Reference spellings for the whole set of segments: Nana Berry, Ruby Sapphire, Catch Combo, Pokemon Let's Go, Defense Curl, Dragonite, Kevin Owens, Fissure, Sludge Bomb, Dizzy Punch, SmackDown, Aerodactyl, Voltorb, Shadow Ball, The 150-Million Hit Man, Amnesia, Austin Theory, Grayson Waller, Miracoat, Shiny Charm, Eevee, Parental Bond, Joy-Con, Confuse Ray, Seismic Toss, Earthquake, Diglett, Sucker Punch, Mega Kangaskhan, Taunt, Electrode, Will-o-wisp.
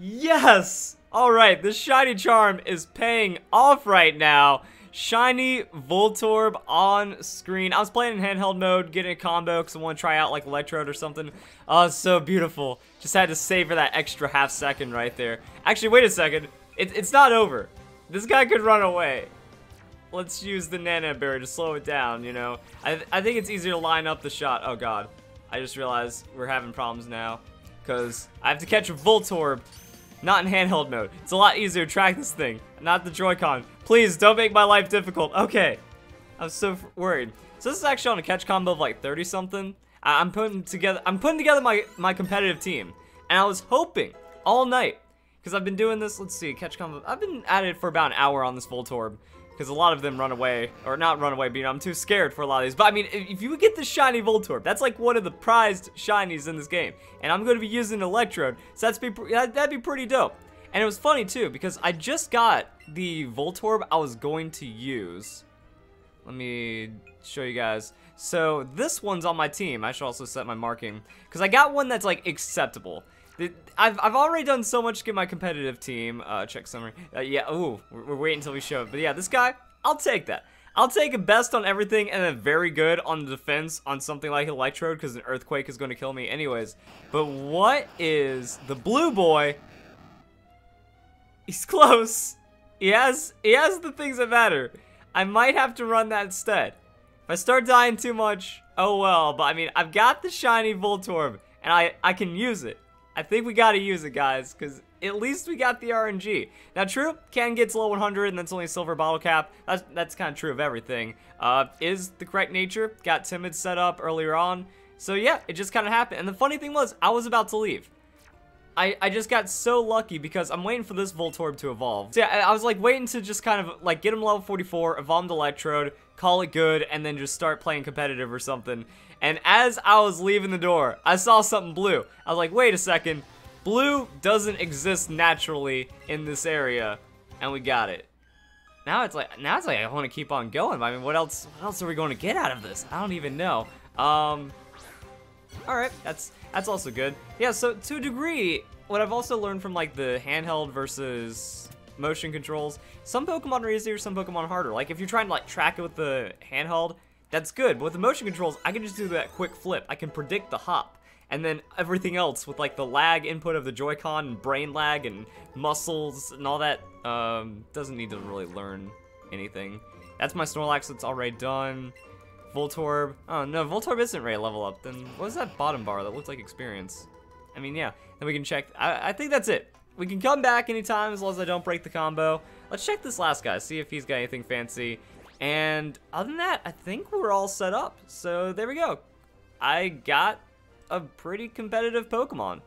Yes! Alright, this Shiny Charm is paying off right now. Shiny Voltorb on screen. I was playing in handheld mode, getting a combo because I want to try out like Electrode or something. Oh, it's so beautiful. Just had to savor that extra half second right there. Actually, wait a second. It's not over. This guy could run away. Let's use the Nana Berry to slow it down, you know. I think it's easier to line up the shot. Oh, God. I just realized we're having problems now because I have to catch a Voltorb. Not in handheld mode. It's a lot easier to track this thing. Not the Joy-Con. Please, don't make my life difficult. Okay. I was so worried. So this is actually on a catch combo of like 30-something. I'm putting together my competitive team. And I was hoping all night. Because I've been doing this, let's see, catch combo. I've been at it for about an hour on this Voltorb. Because a lot of them run away. Or not run away, but you know, I'm too scared for a lot of these. But I mean, if you get the shiny Voltorb, that's like one of the prized shinies in this game. And I'm going to be using Electrode. So that'd be pretty dope. And it was funny too, because I just got the Voltorb I was going to use. Let me show you guys. So this one's on my team. I should also set my marking. Because I got one that's like acceptable. I've already done so much to get my competitive team, check summary, yeah, ooh, we're waiting until we show it, but yeah, this guy, I'll take that. I'll take a best on everything and a very good on the defense on something like Electrode, because an Earthquake is going to kill me anyways. But what is the blue boy? He's close. He has the things that matter. I might have to run that instead. If I start dying too much, oh well, but I mean, I've got the shiny Voltorb, and I can use it. I think we gotta use it, guys, because at least we got the RNG. Now, true, can get to level 100, and that's only a silver bottle cap. That's kind of true of everything. Is the correct nature. Got Timid set up earlier on. So, yeah, it just kind of happened. And the funny thing was, I was about to leave. I just got so lucky because I'm waiting for this Voltorb to evolve. So, yeah, I was, like, waiting to just kind of, like, get him level 44, evolve him to Electrode, call it good, and then just start playing competitive or something. And as I was leaving the door, I saw something blue. I was like, wait a second. Blue doesn't exist naturally in this area. And we got it. Now it's like I want to keep on going. I mean, what else are we going to get out of this? I don't even know. Alright, that's also good. Yeah, so to a degree, what I've also learned from like the handheld versus motion controls, some Pokemon are easier, some Pokemon are harder. Like if you're trying to like track it with the handheld, that's good, but with the motion controls, I can just do that quick flip. I can predict the hop. And then everything else with, like, the lag input of the Joy-Con and brain lag and muscles and all that, doesn't need to really learn anything. That's my Snorlax that's already done. Voltorb. Oh, no, Voltorb isn't ready to level up. Then what was that bottom bar that looked like experience? I mean, yeah. Then we can check. I think that's it. We can come back anytime as long as I don't break the combo. Let's check this last guy, see if he's got anything fancy. And other than that, I think we're all set up. So there we go. I got a pretty competitive Pokemon.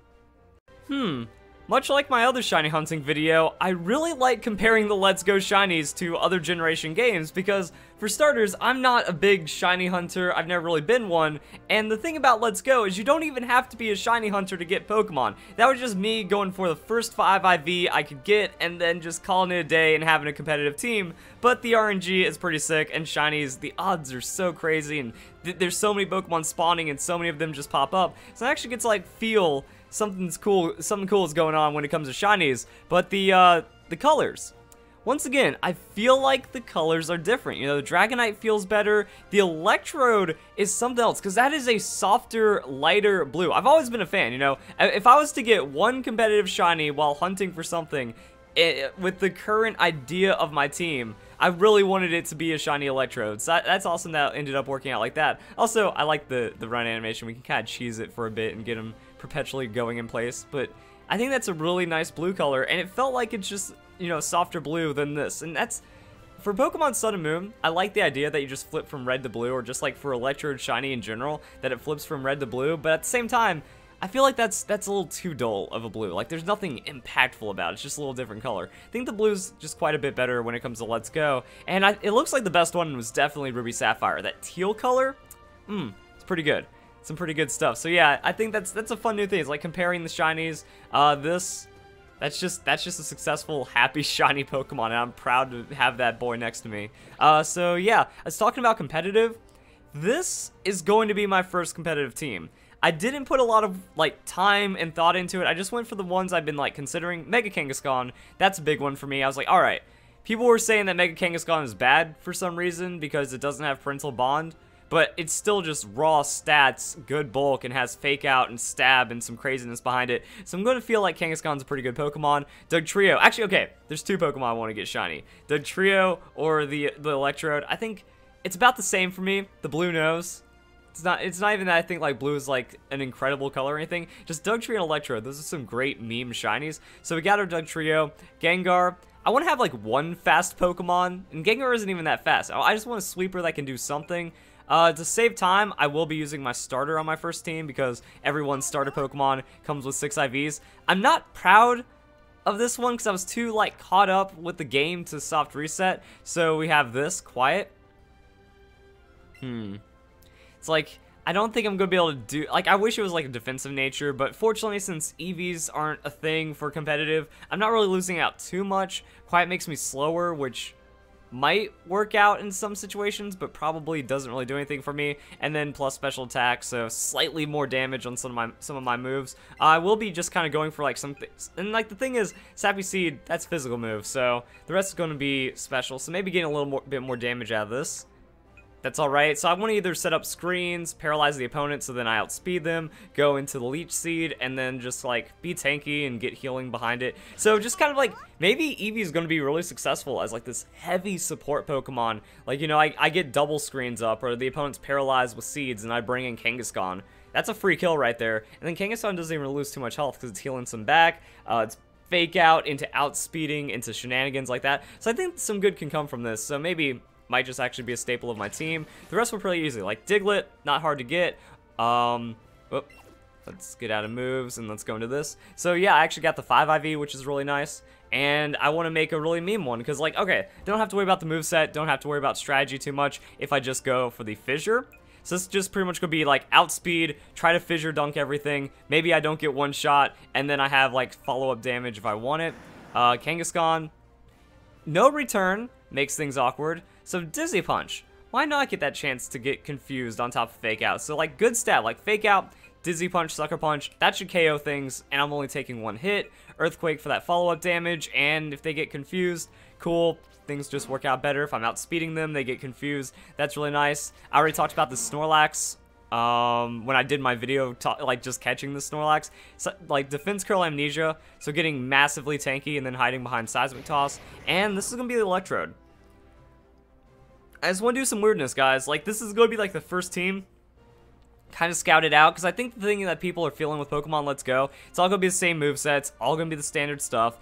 Much like my other shiny hunting video, I really like comparing the Let's Go Shinies to other generation games because, for starters, I'm not a big shiny hunter. I've never really been one. And the thing about Let's Go is you don't even have to be a shiny hunter to get Pokemon. That was just me going for the first 5 IV I could get and then just calling it a day and having a competitive team. But the RNG is pretty sick, and shinies, the odds are so crazy, and there's so many Pokemon spawning and so many of them just pop up. So I actually get to like feel something cool is going on when it comes to shinies. But the colors, once again, I feel like the colors are different. You know, the Dragonite feels better. The Electrode is something else, because that is a softer, lighter blue. I've always been a fan, you know. If I was to get one competitive shiny while hunting for something, with the current idea of my team, I really wanted it to be a shiny Electrode. So that's awesome that ended up working out like that. Also, I like the run animation. We can kind of cheese it for a bit and get them perpetually going in place. But I think that's a really nice blue color, and it felt like it's just, you know, softer blue than this. And that's, for Pokemon Sun and Moon, I like the idea that you just flip from red to blue, or just like for Electrode Shiny in general, that it flips from red to blue. But at the same time, I feel like that's a little too dull of a blue. Like, there's nothing impactful about it. It's just a little different color. I think the blue's just quite a bit better when it comes to Let's Go. And it looks like the best one was definitely Ruby Sapphire. That teal color, it's pretty good. Some pretty good stuff. So yeah, I think that's a fun new thing. It's like comparing the shinies. That's just a successful, happy, shiny Pokemon, and I'm proud to have that boy next to me. So yeah, I was talking about competitive. This is going to be my first competitive team. I didn't put a lot of, like, time and thought into it. I just went for the ones I've been, like, considering. Mega Kangaskhan, that's a big one for me. I was like, alright, people were saying that Mega Kangaskhan is bad for some reason because it doesn't have Parental Bond, but it's still just raw stats, good bulk, and has Fake Out and Stab and some craziness behind it. So I'm going to feel like Kangaskhan's a pretty good Pokemon. Dugtrio, actually, okay, there's two Pokemon I want to get shiny. Dugtrio or the Electrode. I think it's about the same for me. The blue nose. It's not even that I think, like, blue is, like, an incredible color or anything. Just Dugtrio and Electrode. Those are some great meme shinies. So we got our Dugtrio. Gengar. I want to have, like, one fast Pokemon. And Gengar isn't even that fast. I just want a sweeper that can do something. To save time, I will be using my starter on my first team because everyone's starter Pokemon comes with 6 IVs. I'm not proud of this one because I was too, like, caught up with the game to soft reset. So we have this. Quiet. It's like, I don't think I'm going to be able to do, like, I wish it was like a defensive nature, but fortunately since EVs aren't a thing for competitive, I'm not really losing out too much. Quiet makes me slower, which might work out in some situations, but probably doesn't really do anything for me. And then plus special attack, so slightly more damage on some of my moves. I will be just kind of going for, like, some things. And, like, the thing is, Sappy Seed, that's physical move, so the rest is going to be special. So maybe getting a little bit more damage out of this. That's alright, so I want to either set up screens, paralyze the opponent so then I outspeed them, go into the Leech Seed, and then just, like, be tanky and get healing behind it. So just kind of, like, maybe Eevee is going to be really successful as, like, this heavy support Pokemon. Like, you know, I get double screens up, or the opponent's paralyzed with seeds, and I bring in Kangaskhan. That's a free kill right there. And then Kangaskhan doesn't even lose too much health because it's healing some back. It's Fake Out into outspeeding, into shenanigans like that. So I think some good can come from this, so maybe might just actually be a staple of my team. The rest were pretty easy, like Diglett, not hard to get. Let's get out of moves and let's go into this. So yeah, I actually got the 5 IV, which is really nice, and I want to make a really meme one because, like, okay, don't have to worry about the moveset, don't have to worry about strategy too much if I just go for the Fissure. So it's just pretty much gonna be like outspeed, try to Fissure dunk everything, maybe I don't get one shot, and then I have, like, follow-up damage if I want it. Kangaskhan, no return, makes things awkward. So Dizzy Punch, why not get that chance to get confused on top of Fake Out? So, like, good stab, like Fake Out, Dizzy Punch, Sucker Punch, that should KO things, and I'm only taking one hit. Earthquake for that follow-up damage, and if they get confused, cool, things just work out better. If I'm outspeeding them, they get confused, that's really nice. I already talked about the Snorlax, when I did my video, like, just catching the Snorlax. So, like, Defense Curl Amnesia, so getting massively tanky and then hiding behind Seismic Toss, and this is going to be the Electrode. I just want to do some weirdness, guys. Like, this is going to be, like, the first team kind of scouted out, because I think the thing that people are feeling with Pokemon Let's Go, it's all going to be the same movesets, all going to be the standard stuff.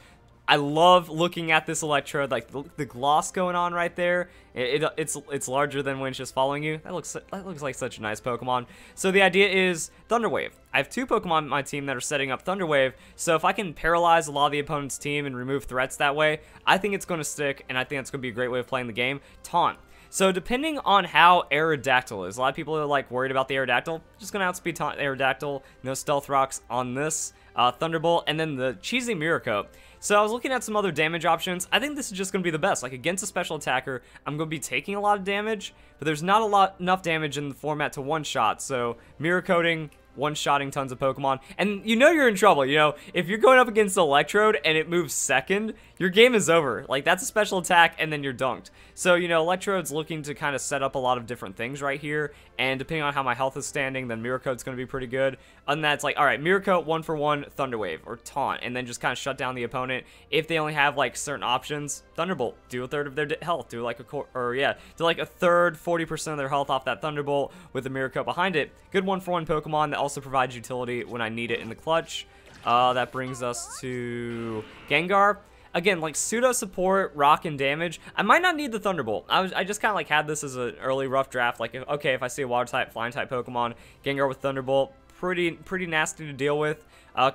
I love looking at this Electrode, like, the gloss going on right there. It's larger than when it's just following you. That looks like such a nice Pokemon. So the idea is Thunder Wave. I have two Pokemon on my team that are setting up Thunder Wave, so if I can paralyze a lot of the opponent's team and remove threats that way, I think it's going to stick, and I think it's going to be a great way of playing the game. Taunt. So depending on how Aerodactyl is, a lot of people are, like, worried about the Aerodactyl. Just gonna outspeed Taunt Aerodactyl, no Stealth Rocks on this. Thunderbolt, and then the cheesy Miracoat. So I was looking at some other damage options. I think this is just gonna be the best. Like, against a special attacker, I'm gonna be taking a lot of damage, but there's not enough damage in the format to one-shot, so Miracoating, one-shotting tons of Pokemon, and you know you're in trouble. You know, if you're going up against Electrode and it moves second, your game is over. Like, that's a special attack, and then you're dunked. So, you know, Electrode's looking to kind of set up a lot of different things right here, and depending on how my health is standing, then Miracoat's going to be pretty good. And that's, like, all right, Miracoat, one-for-one, Thunder Wave, or Taunt, and then just kind of shut down the opponent. If they only have, like, certain options, Thunderbolt, do a third of their health, do, like, a third, 40% of their health off that Thunderbolt with the Miracoat behind it. Good one-for-one Pokemon that also provides utility when I need it in the clutch. That brings us to Gengar. Again, like, pseudo support, rock, and damage. I might not need the Thunderbolt. I just kind of, like, had this as an early rough draft. Like, okay, if I see a water-type, flying-type Pokemon, Gengar with Thunderbolt, pretty nasty to deal with.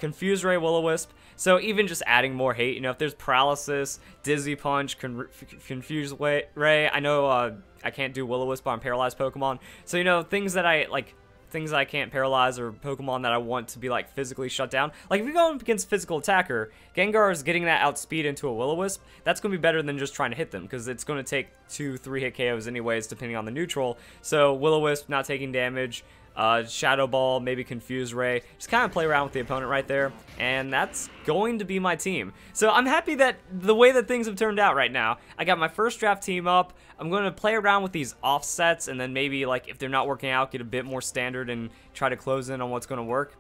Confuse Ray, Will-o-wisp. So even just adding more hate, you know, if there's Paralysis, Dizzy Punch, Confuse Ray. I know I can't do Will-o-wisp on paralyzed Pokemon. So, you know, things that I, like, things that I can't paralyze or Pokemon that I want to be, like, physically shut down. Like, if you're going against physical attacker, Gengar is getting that outspeed into a Will-o-wisp. That's going to be better than just trying to hit them, because it's going to take 2-3 hit KOs anyways, depending on the neutral. So Will-o-wisp not taking damage, Shadow Ball, maybe Confuse Ray. Just kind of play around with the opponent right there, and that's going to be my team. So I'm happy that the way that things have turned out right now. I got my first draft team up. I'm going to play around with these offsets, and then maybe, like, if they're not working out, get a bit more standard and try to close in on what's going to work.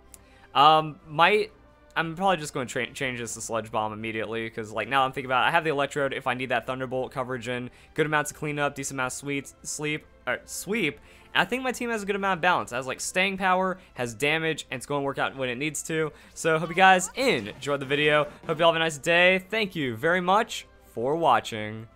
I'm probably just going to change this to Sludge Bomb immediately, because, like, now I'm thinking about it, I have the Electrode if I need that Thunderbolt coverage in, good amounts of cleanup, decent amount of sweep. I think my team has a good amount of balance. It has, like, staying power, has damage, and it's going to work out when it needs to. So, hope you guys enjoyed the video. Hope you all have a nice day. Thank you very much for watching.